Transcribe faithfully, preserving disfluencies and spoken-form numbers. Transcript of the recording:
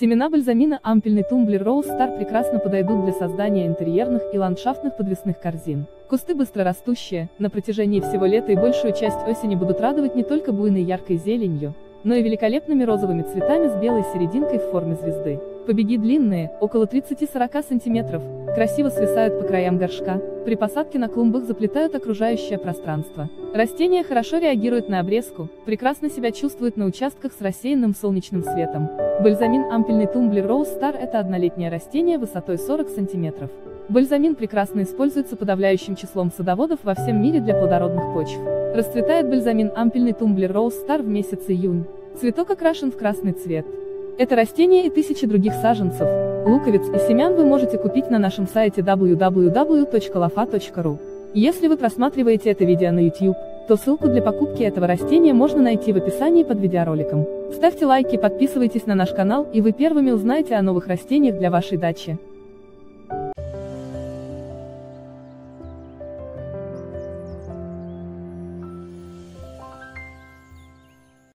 Семена бальзамина ампельный Тумблер Роуз Стар прекрасно подойдут для создания интерьерных и ландшафтных подвесных корзин. Кусты быстрорастущие, на протяжении всего лета и большую часть осени будут радовать не только буйной яркой зеленью, но и великолепными розовыми цветами с белой серединкой в форме звезды. Побеги длинные, около тридцати-сорока сантиметров, красиво свисают по краям горшка, при посадке на клумбах заплетают окружающее пространство. Растения хорошо реагируют на обрезку, прекрасно себя чувствуют на участках с рассеянным солнечным светом. Бальзамин ампельный Тумблер Роуз Стар — это однолетнее растение высотой сорок сантиметров. Бальзамин прекрасно используется подавляющим числом садоводов во всем мире для плодородных почв. Расцветает бальзамин ампельный Тумблер Роуз Стар в месяц июнь. Цветок окрашен в красный цвет. Это растение и тысячи других саженцев, луковиц и семян вы можете купить на нашем сайте дабл ю дабл ю дабл ю точка лафа точка ру. Если вы просматриваете это видео на YouTube, то ссылку для покупки этого растения можно найти в описании под видеороликом. Ставьте лайки, подписывайтесь на наш канал, и вы первыми узнаете о новых растениях для вашей дачи.